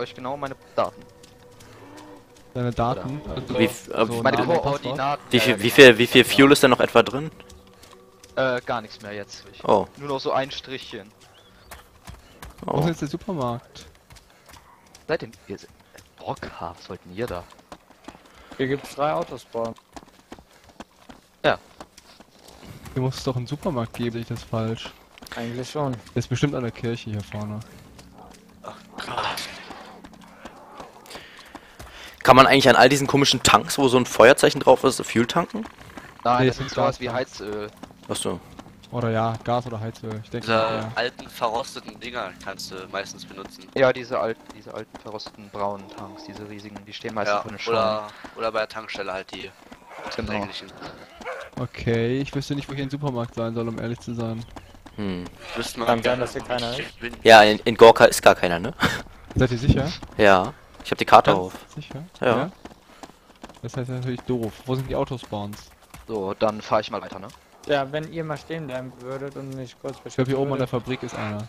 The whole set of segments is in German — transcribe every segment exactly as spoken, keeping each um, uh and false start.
euch genau meine Daten. Deine Daten? Also wie, so meine Koordinaten. Wie viel, wie viel, wie viel Fuel ist da noch etwa drin? Äh, gar nichts mehr jetzt. Ich oh. Nur noch so ein Strichchen. Oh. Wo ist jetzt der Supermarkt? Seid ihr... ihr Brockhaft, was wollten ihr da? Hier gibt's drei Autospawn. Ja. Hier muss es doch einen Supermarkt geben, sehe ich das falsch? Eigentlich schon. Der ist bestimmt an der Kirche hier vorne. Ach Gott. Kann man eigentlich an all diesen komischen Tanks, wo so ein Feuerzeichen drauf ist, Fuel tanken? Nein, nee, das ist sowas wie Heizöl. Achso. Oder ja, Gas oder Heizöl. Ich denke, diese ja. alten verrosteten Dinger kannst du meistens benutzen. Ja, diese alten, diese alten verrosteten braunen Tanks, diese riesigen, die stehen meistens ja, vor den oder, oder bei der Tankstelle halt die. Genau. Okay, ich wüsste nicht, wo hier ein Supermarkt sein soll, um ehrlich zu sein. Hm. Wüsste man gern, dass hier keiner ist. Ja, in, in Gorka ist gar keiner, ne? Seid ihr sicher? Ja. Ich hab die Karte auf. Sicher? Ja. ja. Das heißt natürlich doof. Wo sind die Autospawns? So, dann fahr ich mal weiter, ne? Ja, wenn ihr mal stehen bleiben würdet und mich kurz beschäftigen. Ich glaube, hier oben an der Fabrik ist einer.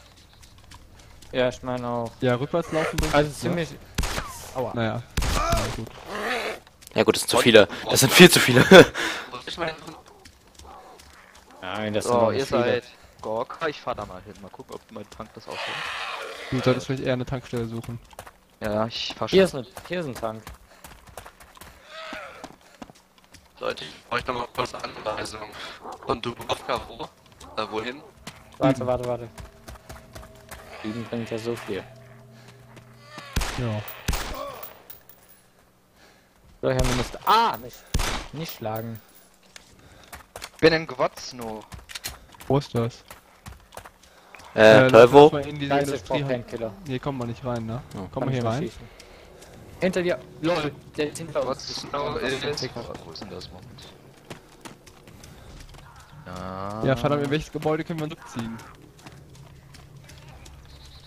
Ja, ich meine auch. Ja, rückwärts laufen. Also ja. ziemlich... Aua. Naja. Na gut. Ja gut, das sind zu viele. Das sind viel zu viele. Nein, das sind so, ihr viele. seid... Gorka, ich fahr da mal hin. Mal gucken, ob mein Tank das aushält. Du solltest vielleicht eher eine Tankstelle suchen. Ja, ich fahr schon. Hier ist, eine, hier ist ein Tank. Leute, ich bräuchte nochmal kurz eine Anweisung. Von Dubrovka wo? Äh, wohin? Warte, warte, warte. Üben bringt ja so viel. Ja. So, Herr Minister. Ah! Nicht, nicht schlagen. Ich bin in Gwotzno. Wo ist das? Äh, äh Teuvo? Hier kommen wir nicht rein, ne? Ja. Kommen wir hier rein? Schießen. Hinter dir! LOL! Der ist hinter uns! Wo ist denn das Moment? Ja, ja verdammt, in welches Gebäude können wir uns abziehen?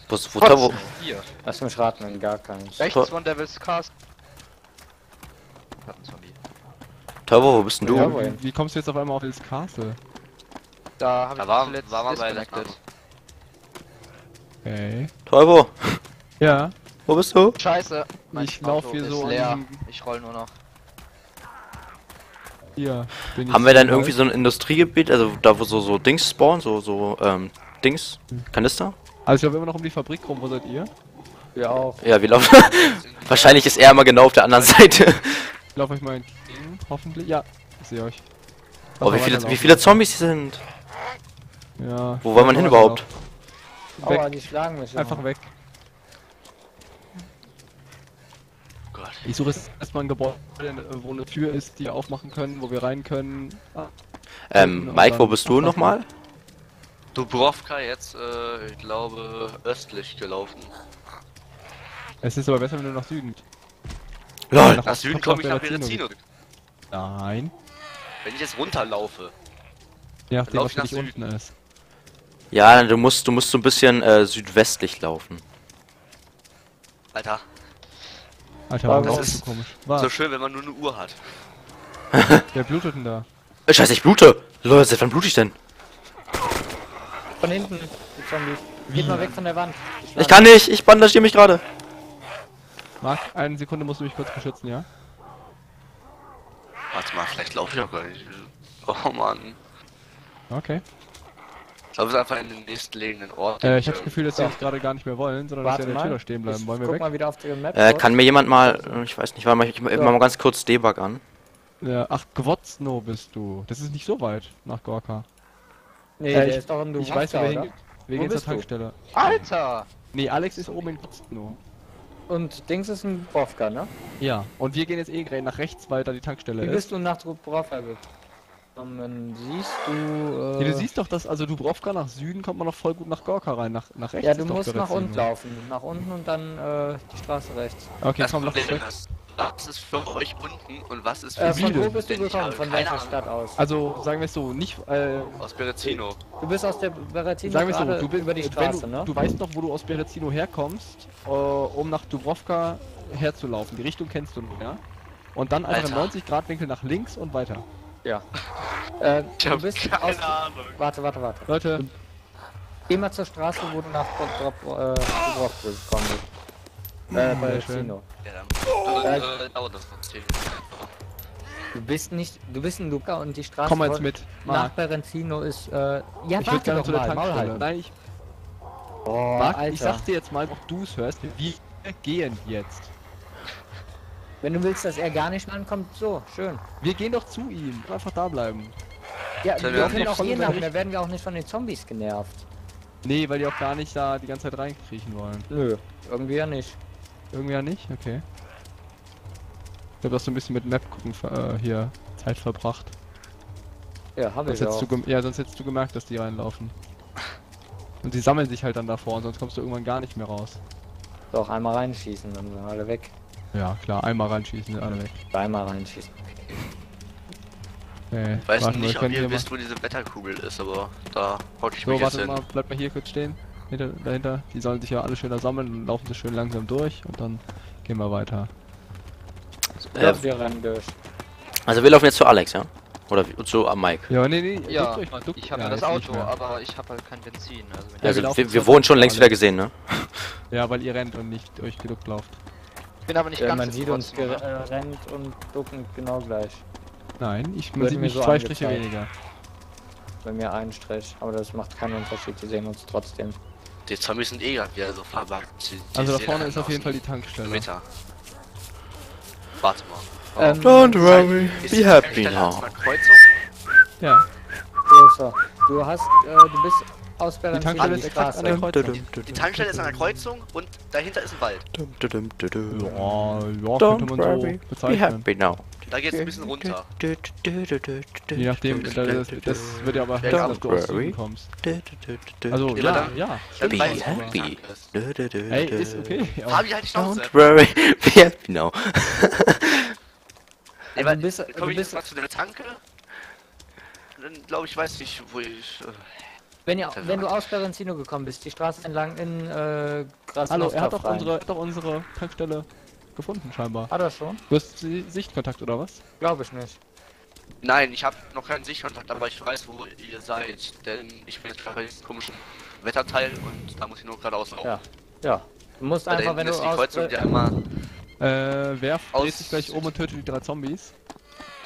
Wo ist Teuvo? Hier! Lass mich raten, in gar keins. Rechts von Devil's Cast. Teuvo, wo bist denn du? Ja, wie, wie kommst du jetzt auf einmal auf Devil's Castle? Da hab da ich war, zuletzt war man disconnected. Okay. Teuvo! Ja? Wo bist du? Scheiße! Mein ich laufe hier so leer. Ich roll nur noch. Hier. Bin Haben ich wir dann irgendwie so ein Industriegebiet, also da wo so, so Dings spawnen, so, so, ähm, Dings? Kanister? Also ich glaube immer noch um die Fabrik rum, wo seid ihr? Wir auch. Ja, wir laufen. Wahrscheinlich ist er immer genau auf der anderen Seite. Ich laufe euch mal entgegen, hoffentlich. Ja, ich sehe euch. Oh, wie viele, wie viele Zombies hier sind! Ja. Wo wollen wir hin überhaupt? Weg. Aua, die schlagen mich einfach weg. Oh Gott. Ich suche jetzt erstmal ein Gebäude, wo eine Tür ist, die wir aufmachen können, wo wir rein können. Ah. Ähm, Und Mike, wo bist du nochmal? Dubrovka jetzt, äh, ich glaube, östlich gelaufen. Es ist aber besser, wenn du nach Süden. LOL! Nach, nach Süden komme ich nach Berezino. Nein. Wenn ich jetzt runterlaufe. Ja, nachdem, was nicht unten ist. Ja, du musst, du musst so ein bisschen äh, südwestlich laufen. Alter. Alter, warum das ist so komisch? Was? So schön, wenn man nur eine Uhr hat. Wer blutet denn da? Scheiße, ich blute! Leute, seit wann blute ich denn? Von hinten, die Zombies. Geht mal weg von der Wand. Ich, ich kann nicht, ich bandagiere mich gerade. Marc, eine Sekunde musst du mich kurz beschützen, ja? Warte mal, vielleicht laufe ich auch gar nicht. Oh Mann. Okay. Ich glaube, es ist einfach in den nächstgelegenen Ort. Äh, ich habe das Gefühl, dass wir uns gerade gar nicht mehr wollen, sondern Warte dass wir an der Tür stehen bleiben. Wollen wir guck weg? Mal wieder auf der Map. Äh, kann mir jemand mal, ich weiß nicht, warte mal, ich mach so. mal ganz kurz Debug an. Ja, ach, Gwotzno bist du. Das ist nicht so weit nach Gorka. Nee, äh, der ich, ist doch in Ich weiß ja, wer wegen der Tankstelle. Du? Alter! Nee, Alex ist oben in Gwotzno. Und Dings ist in Dubrovka, ne? Ja, und wir gehen jetzt eh gerade nach rechts, weil da die Tankstelle Wie ist. Wie bist du nach Dubrovka? Und dann siehst du... Äh ja, du siehst doch, dass also Dubrovka nach Süden kommt man noch voll gut nach Gorka rein, nach, nach rechts. Ja, du musst nach unten laufen, nach unten und dann äh, die Straße rechts. Okay, das komm, Problem, was, was ist für euch unten und was ist für äh, Süden? Von wo bist du gekommen, von welcher Stadt aus? Also, sagen wir es so, nicht... Äh, aus Berezino. Du bist aus der Berezino Sagen wir so, du bist über die Straße, du, ne? Du weißt doch, wo du aus Berezino herkommst, äh, um nach Dubrovka herzulaufen. Die Richtung kennst du noch, ja? Und dann einfach im neunzig Grad Winkel nach links und weiter. Ja. äh, ich hab du bist keine aus... Ahnung. Warte, warte, warte. Leute. Geh mal zur Straße, wo du nach Dubrovka gekommen bist. Äh, Palestino. Ja, dann. Äh, äh, dauert das noch. Du bist nicht, du bist ein Luca und die Straße komm mal jetzt mit. Nach Berenzino ist, äh, ja, ich warte doch mal, Maul halten. Nein, ich... Oh, Marc, Alter. Ich sag dir jetzt mal, ob du es hörst, wir gehen jetzt. Wenn du willst, dass er gar nicht ankommt, so, schön. Wir gehen doch zu ihm, einfach da bleiben. Ja, wir können auch gehen, aber da werden wir auch nicht von den Zombies genervt. Nee, weil die auch gar nicht da die ganze Zeit reinkriechen wollen. Nö, irgendwie ja nicht. Irgendwie ja nicht? Okay. Ich habe das so ein bisschen mit Map gucken äh, hier Zeit verbracht. Ja, habe ich auch. Ja, sonst hättest du gemerkt, dass die reinlaufen. Und sie sammeln sich halt dann davor und sonst kommst du irgendwann gar nicht mehr raus. Doch, einmal reinschießen, dann sind alle weg. Ja, klar, einmal reinschießen, alle weg. Einmal reinschießen. Okay. Ich weiß warte, nicht, ob ihr wisst, wo diese Wetterkugel ist, aber da haut ich so, mich jetzt hin. So, warte mal, bleib mal hier kurz stehen. Hinter, dahinter. Die sollen sich ja alle schöner sammeln und laufen so schön langsam durch und dann gehen wir weiter. Ja, wir rennen durch. Also wir laufen jetzt zu Alex, ja? Oder zu Mike? Ja, nee, nee. Ja, ich, ich habe ja das Auto, aber ich habe halt kein Benzin. Also, also wir, wir, wir wurden schon längst wieder gesehen, ne? Ja, weil ihr rennt und nicht euch geduckt lauft. Ich bin aber nicht ja, ganz man sieht uns rennt und ducken genau gleich. Nein, ich man sieht mich so zwei angezeigt. Striche weniger. Bei mir einen Strich, aber das macht keinen Unterschied, wir sehen uns trotzdem. Die Zombies sind eh gerade wieder so verwackt. Also da vorne ist auf jeden Fall die Tankstelle. Meter. Warte mal. Oh. Ähm, Don't worry, be happy now. Ja. Du hast, äh, du bist aus Berlin. Die Tankstelle ist an der Kreuzung. Die, die Tankstelle ist an der Kreuzung und dahinter ist ein Wald. Ja, ja, könnte man so bezeichnen. Be happy now. Da geht's ein bisschen runter. Je nachdem, das, das wird ja aber helfen, dass du aus Süden kommst. Also, ja, ja. Be happy. Ey, ist okay. Hab ich halt die Chance. Don't worry, be happy now. Ey, weil, bist, komm ich jetzt mal zu der Tanke? Dann glaube ich, weiß nicht, wo ich... Äh, wenn, ihr, wenn du aus Berenzino gekommen bist, die Straße entlang in äh, Gras. Hallo, er hat doch unsere, doch unsere Tankstelle gefunden scheinbar. Hat er schon? Du hast Sichtkontakt oder was? Glaube ich nicht. Nein, ich habe noch keinen Sichtkontakt, aber ich weiß, wo ihr seid, denn ich bin jetzt gerade in diesem komischen Wetterteil und da muss ich nur geradeaus laufen. Ja, ja. Du musst weil einfach, wenn du aus... Die Kreuzung, die einmal äh, wer dreht sich gleich um und tötet die drei Zombies?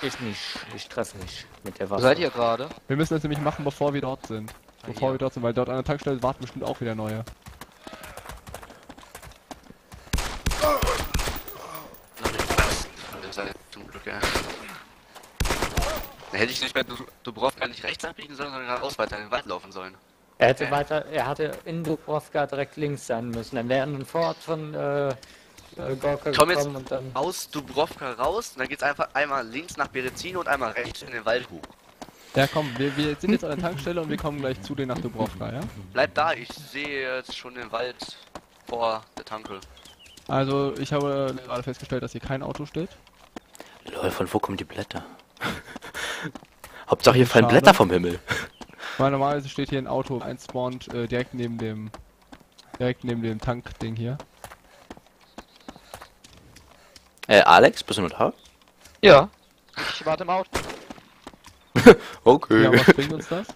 Ich nicht. Ich treffe nicht mit der Waffe. Seid ihr gerade? Wir müssen das nämlich machen, bevor wir dort sind. Bevor ah, wir dort sind, weil dort an der Tankstelle warten bestimmt auch wieder neue. Dann hätte ich nicht mehr Dubrovka nicht rechts abbiegen sollen, sondern geradeaus weiter in den Wald laufen sollen. Er hätte äh. weiter, er hatte in Dubrovka direkt links sein müssen. Dann wäre ein Vorort von äh, Gorka komm jetzt und dann aus Dubrovka raus und dann geht's einfach einmal links nach Berezino und einmal rechts in den Wald hoch. Ja komm, wir, wir sind jetzt an der Tankstelle und wir kommen gleich zu denen nach Dubrovka, ja? Bleib da, ich sehe jetzt schon den Wald vor der Tanke. Also ich habe gerade festgestellt, dass hier kein Auto steht. Lol, von wo kommen die Blätter? Hauptsache hier fallen schade. Blätter vom Himmel. Weil normalerweise steht hier ein Auto einspawnt äh, direkt neben dem direkt neben dem Tankding hier. Äh, Alex, bist du noch da? Ja. Ich warte im Auto. Okay. Ja, was bringt uns das?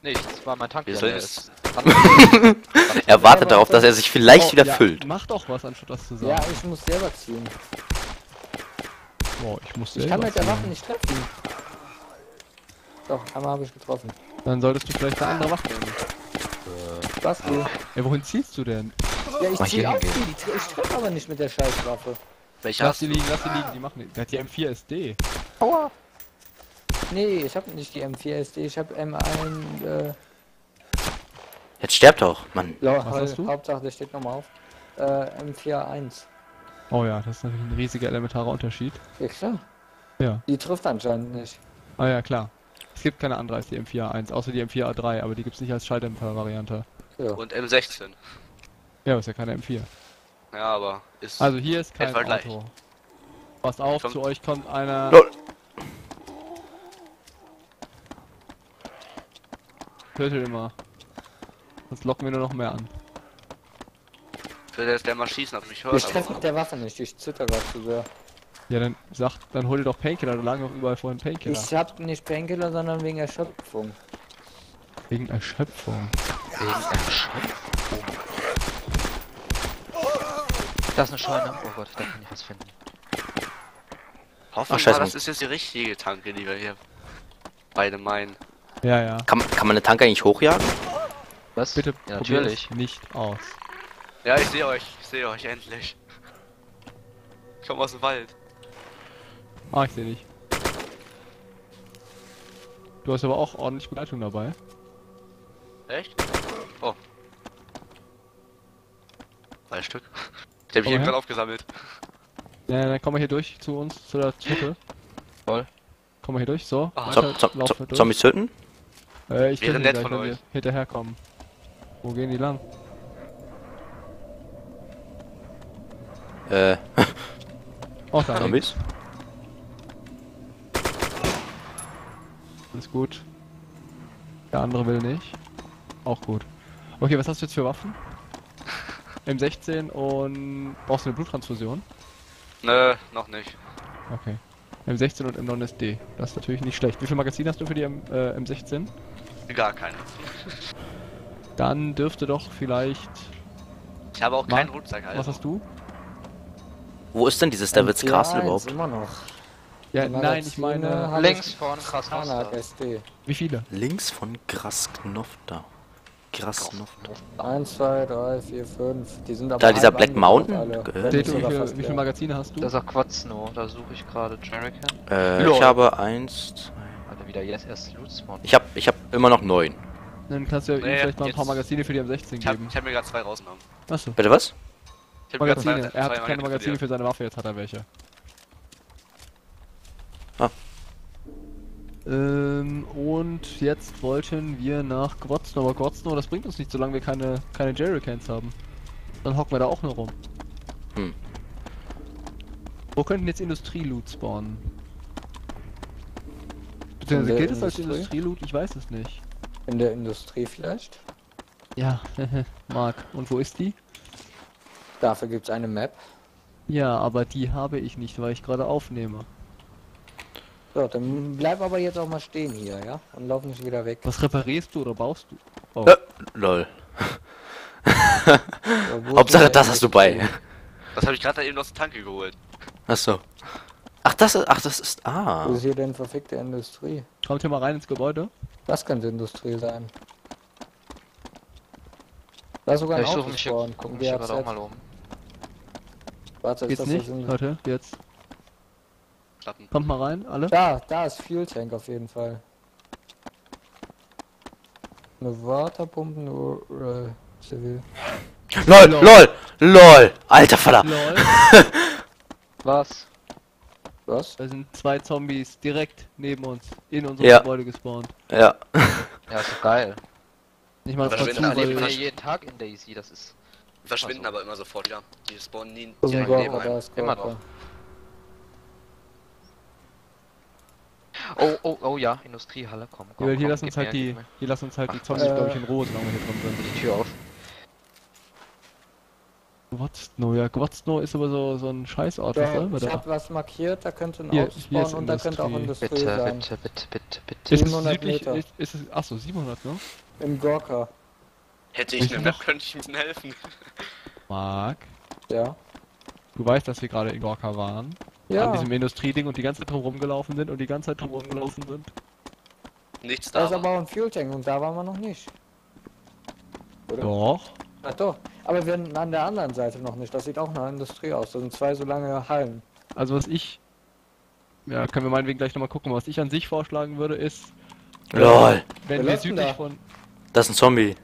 Nichts, war mein Tank. Ist. Ist. Er wartet darauf, dass er sich vielleicht oh, wieder ja, füllt. Mach doch was, anstatt das zu sagen. Ja, ich muss selber ziehen. Boah, ich muss selber Ich kann mit der Waffe nicht treffen. Doch, einmal habe ich getroffen. Dann solltest du vielleicht eine andere Waffe nehmen. Was du? Ey, wohin ziehst du denn? Ja, ich zieh auch die, ich treffe aber nicht mit der Scheißwaffe. Welche lass die liegen, lass die liegen, die machen nicht. Der hat die M vier S D. Aua! Nee, ich hab nicht die M vier S D, ich hab M eins, äh... Jetzt stirbt doch, Mann. Was hast du? Hauptsache, der steht nochmal auf. Äh, M vier eins. Oh ja, das ist natürlich ein riesiger elementarer Unterschied. Ja, klar. Ja. Die trifft anscheinend nicht. Ah ja, klar. Es gibt keine andere als die M vier A eins, außer die M vier A drei, aber die gibt's nicht als Schalldämpfer-Variante. Ja. Und M sechzehn. Ja, ist ja keine M vier. Ja, aber ist... Also hier ist kein Auto. Gleich. Passt auf, kommt zu euch kommt einer... Lol. Tötet immer. Sonst locken wir nur noch mehr an. Ich würde jetzt gerne mal schießen, aber mich hört. Ich treffe mit der Waffe nicht, ich zitter gerade zu sehr. Ja, dann sag, dann hol dir doch Painkiller, da lagen doch überall vorhin Painkiller. Ich hab nicht Painkiller, sondern wegen Erschöpfung. Wegen Erschöpfung? Wegen Erschöpfung? Da ist eine Scheune. Oh Gott, da kann ich was finden. Hoffentlich, das ist jetzt die richtige Tanke, die wir hier beide meinen. Ja, ja. Kann, kann man eine Tanke eigentlich hochjagen? Was? Bitte, ja, natürlich nicht aus. Ja, ich sehe euch. Ich sehe euch endlich. Ich komme aus dem Wald. Ah, ich sehe dich. Du hast aber auch ordentlich Begleitung dabei. Echt? Oh. Ein Stück. Ich hab hier gerade aufgesammelt. Ja, dann komm mal hier durch zu uns, zu der Truppe. Voll. Komm mal hier durch, so. Zombies töten? Äh, ich bin nett von euch. Hinterherkommen. Wo gehen die lang? Äh. Oh, da Zombies. Alles gut. Der andere will nicht. Auch gut. Okay, was hast du jetzt für Waffen? M sechzehn und... Brauchst du eine Bluttransfusion? Nö, noch nicht. Okay. M sechzehn und M neun S D. Das ist natürlich nicht schlecht. Wie viel Magazin hast du für die M äh, M sechzehn? Gar keine. Dann dürfte doch vielleicht... Ich habe auch Ma keinen Rucksack, Alter. Was hast du? Wo ist denn dieses Devil's Castle überhaupt? Immer noch. Ja, nein, ich meine... Links von Grasnofta. Wie viele? Links von Grasnofta. Grasnofta. eins, zwei, drei, vier, fünf. Die sind aber... Da, dieser Black Mountain? Wie viele Magazine hast du? Das ist auch Quatzno. Da suche ich gerade Jerrican. Äh, ich habe eins... Alter, wieder jetzt erst Loot-Spawn. Ich habe ich hab immer noch neun. Dann kannst du ja vielleicht mal ein paar Magazine für die M sechzehn geben. Ich habe mir gerade zwei rausgenommen. Achso. Bitte was? Magazine. Er hat keine Magazine für seine Waffe, jetzt hat er welche. Ah. Ähm, und jetzt wollten wir nach Gwotzno, aber Gwotzno, das bringt uns nicht, solange wir keine, keine Jerrycans haben. Dann hocken wir da auch nur rum. Hm. Wo könnten jetzt Industrieloot spawnen? Beziehungsweise gilt es als Industrieloot? Ich weiß es nicht. In der Industrie vielleicht? Ja, Mark. Und wo ist die? Dafür gibt es eine Map. Ja, aber die habe ich nicht, weil ich gerade aufnehme. So, dann bleib aber jetzt auch mal stehen hier, ja? Und lauf nicht wieder weg. Was reparierst du oder baust du? Oh. Äh, lol. So, Hauptsache, das hast du bei. Das habe ich gerade eben aus der Tanke geholt. Achso. Ach, das ist. Ach, das ist. Ah. Wo ist hier denn verfickte Industrie? Kommt hier mal rein ins Gebäude. Das könnte Industrie sein. Da ist sogar ein Auto gespawnt. Gucken wir gerade auch mal um. Warte, ist das nicht? Leute, jetzt. Klappen. Kommt mal rein, alle? Da, da ist Fuel Tank auf jeden Fall. Eine Waterpumpe, nur äh, Zivil. LOL, LOL, LOL, LOL. Alter Vater. LOL. Was? Was? Da sind zwei Zombies direkt neben uns, in unserem ja. Gebäude gespawnt. Ja. Ja, ist doch geil. Ich mach's dazu, weil wir jeden Tag in DayZ, das ist... Verschwinden so. Aber immer sofort, ja. Die spawnen nie direkt oh, neben einem. Immer drauf. Oh, oh, oh ja, Industriehalle, komm, komm, ja, hier komm, lassen uns halt die, hier lassen uns halt die Zombies, äh, glaube ich, in Ruhe, solange wir hier drin sind. Die Tür auf. Gwotzno, ja, Gwotzno ist aber so, so ein Scheißort, was soll man da? Ich hab was markiert, da könnte ein Ausbauen und da könnte auch Industrie bitte, sein. Bitte, bitte, bitte, bitte. Ist es südlich, Meter. Ist, ist es, achso, siebenhundert, ne? Im Gorka. Hätte ich eine Map, könnte ich ihm helfen. Marc? Ja? Du weißt, dass wir gerade in Gorka waren? Ja. An diesem Industrieding und die ganze Zeit drum rumgelaufen sind und die ganze Zeit drum rumgelaufen sind. Nichts da. Da ist aber auch ein Fuel Tank und da waren wir noch nicht. Oder? Doch. Ach doch. Aber wir sind an der anderen Seite noch nicht. Das sieht auch nach Industrie aus. Das sind zwei so lange Hallen. Also was ich... Ja, können wir meinetwegen gleich nochmal gucken. Was ich an sich vorschlagen würde ist... LOL. Wenn wir südlich da? Von... Das ist ein Zombie.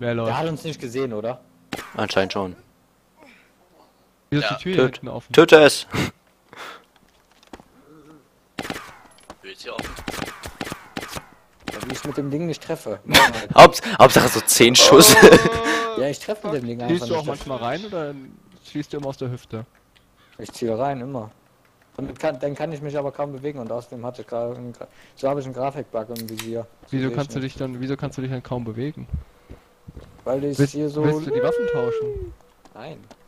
Wer läuft? Der hat uns nicht gesehen, oder? Anscheinend schon. Wieso ist die Tür hier hinten offen? Töte es! Tür ist hier offen. Wie ich mit dem Ding nicht treffe. Hauptsache so zehn Schuss. Ja, ich treffe mit dem Ding einfach nicht. Schießt du auch manchmal rein oder schießt du immer aus der Hüfte? Ich ziehe rein, immer. Und kann, dann kann ich mich aber kaum bewegen und außerdem hatte ich gerade... So habe ich einen Grafikbug im Visier. So wieso kannst du dich dann, wieso kannst du dich dann kaum bewegen? Weil ich willst, hier so... Willst du die Waffen tauschen? Nein.